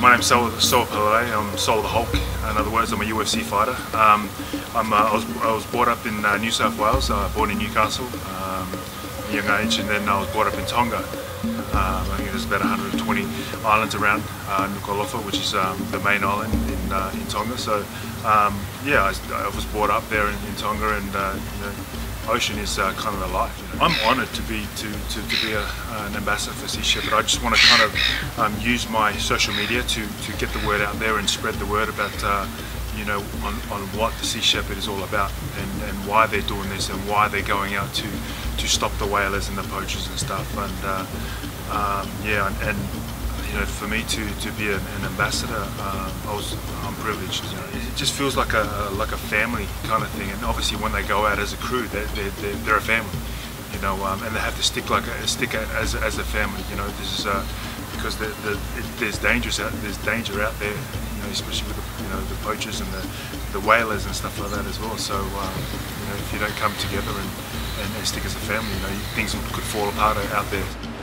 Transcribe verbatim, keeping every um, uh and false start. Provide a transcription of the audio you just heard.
My name's Soa Palelei. I'm Soa the Hulk. In other words, I'm a U F C fighter. Um, I'm, uh, I, was, I was brought up in uh, New South Wales, uh, born in Newcastle um, at a young age, and then I was brought up in Tonga. Um, I think there's about one hundred twenty islands around uh, Nuku'alofa, which is um, the main island in, uh, in Tonga. So um, yeah, I, I was brought up there in, in Tonga, and uh, you know, ocean is uh, kind of the life. You know. I'm honoured to be to, to, to be a, uh, an ambassador for Sea Shepherd. I just want to kind of um, use my social media to, to get the word out there and spread the word about uh, you know on, on what the Sea Shepherd is all about, and, and why they're doing this, and why they're going out to to stop the whalers and the poachers and stuff. And uh, um, yeah, and, and you know, for me to to be an, an ambassador, uh, I was I'm privileged. You know, it just feels like a like a family kind of thing. And obviously, when they go out as a crew, they're they're, they're a family. You know, um, and they have to stick like a stick as as a family. You know, this is uh, because the, the, it, there's dangerous out, there's danger out there. You know, especially with the, you know the poachers and the the whalers and stuff like that as well. So um, you know, if you don't come together and, and stick as a family, you know, things could fall apart out there.